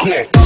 Cool.